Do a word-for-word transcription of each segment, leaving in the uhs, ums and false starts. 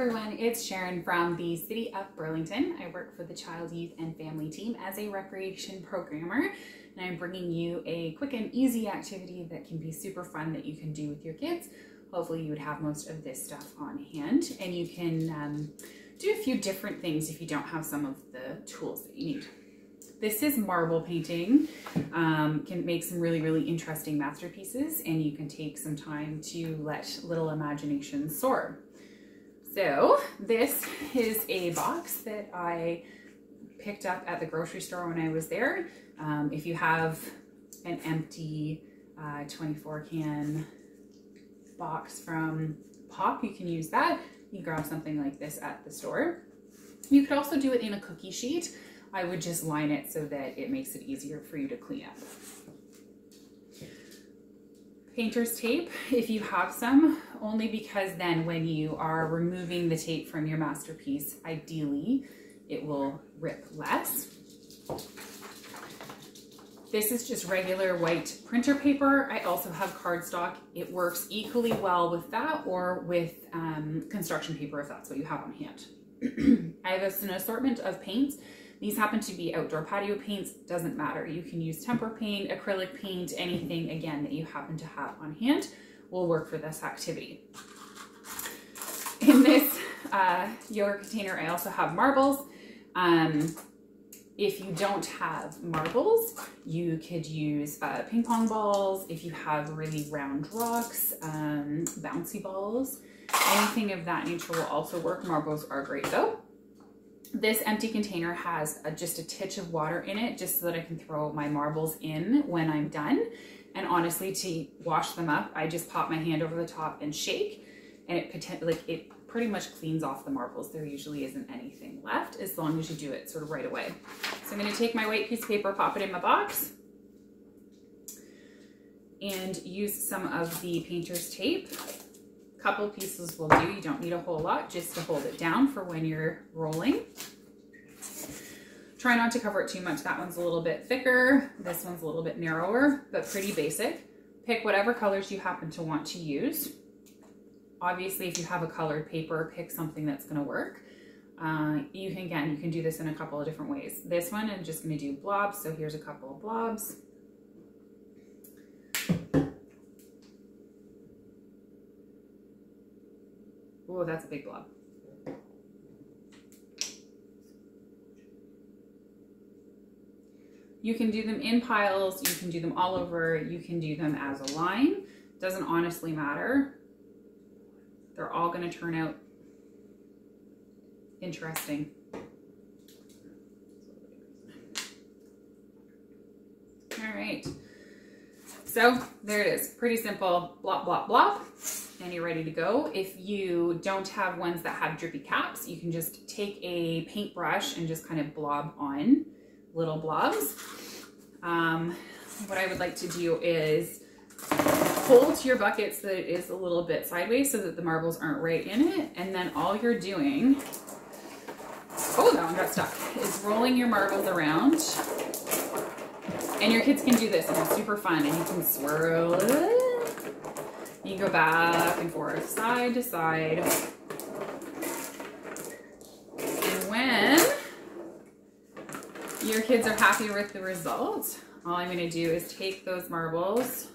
everyone, it's Sharon from the City of Burlington. I work for the Child, Youth and Family team as a recreation programmer, and I'm bringing you a quick and easy activity that can be super fun that you can do with your kids. Hopefully you would have most of this stuff on hand, and you can um, do a few different things if you don't have some of the tools that you need. This is marble painting. Um, can make some really, really interesting masterpieces, and you can take some time to let little imagination soar. So this is a box that I picked up at the grocery store when I was there. Um, if you have an empty uh, twenty-four can box from Pop, you can use that. You grab something like this at the store. You could also do it in a cookie sheet. I would just line it so that it makes it easier for you to clean up. Painter's tape, if you have some, only because then when you are removing the tape from your masterpiece, ideally it will rip less. This is just regular white printer paper. I also have cardstock. It works equally well with that or with um, construction paper if that's what you have on hand. I have an assortment of paints. These happen to be outdoor patio paints, doesn't matter. You can use temper paint, acrylic paint, anything again that you happen to have on hand will work for this activity. In this uh, yogurt container, I also have marbles. Um, if you don't have marbles, you could use uh, ping pong balls. If you have really round rocks, um, bouncy balls, anything of that nature will also work. Marbles are great though. This empty container has a, just a titch of water in it just so that I can throw my marbles in when I'm done. And honestly, to wash them up, I just pop my hand over the top and shake, and it like it pretty much cleans off the marbles. There usually isn't anything left as long as you do it sort of right away. So I'm going to take my white piece of paper, pop it in my box, and use some of the painter's tape. Couple pieces will do. You don't need a whole lot, just to hold it down for when you're rolling. Try not to cover it too much. That one's a little bit thicker. This one's a little bit narrower, but pretty basic. Pick whatever colors you happen to want to use. Obviously, if you have a colored paper, pick something that's going to work. Uh, you can, again, you can do this in a couple of different ways. This one, I'm just going to do blobs. So here's a couple of blobs. Oh, that's a big blob. You can do them in piles, you can do them all over, you can do them as a line. Doesn't honestly matter. They're all going to turn out interesting. All right. So there it is. Pretty simple. Blop, blop, blop. And you're ready to go. If you don't have ones that have drippy caps, you can just take a paintbrush and just kind of blob on little blobs. Um, what I would like to do is hold your bucket so that it is a little bit sideways so that the marbles aren't right in it. And then all you're doing, oh, that one got stuck, is rolling your marbles around. And your kids can do this, and it's super fun, and you can swirl it. You go back and forth, side to side. And when your kids are happy with the result, all I'm going to do is take those marbles,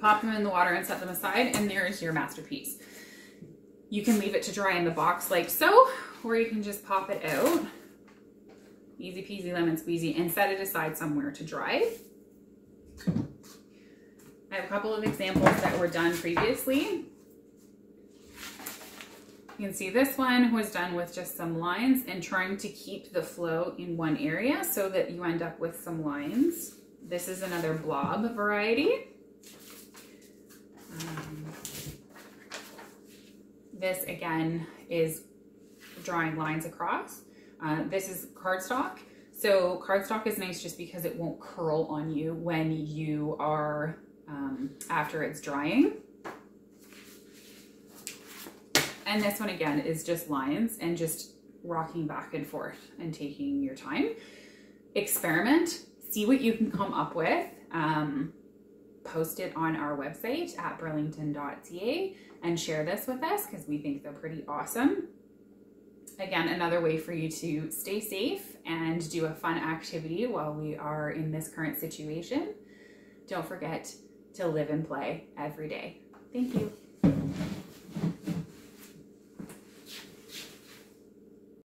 pop them in the water and set them aside, and there's your masterpiece. You can leave it to dry in the box like so, or you can just pop it out. Easy peasy lemon squeezy, and set it aside somewhere to dry. I have a couple of examples that were done previously. You can see this one was done with just some lines and trying to keep the flow in one area so that you end up with some lines. This is another blob variety. Um, this again is drawing lines across. Uh, this is cardstock. So cardstock is nice just because it won't curl on you when you are, um, after it's drying. And this one again is just lines and just rocking back and forth and taking your time. Experiment, see what you can come up with. Um, post it on our website at burlington dot C A and share this with us because we think they're pretty awesome. Again, another way for you to stay safe and do a fun activity while we are in this current situation. Don't forget to live and play every day. Thank you.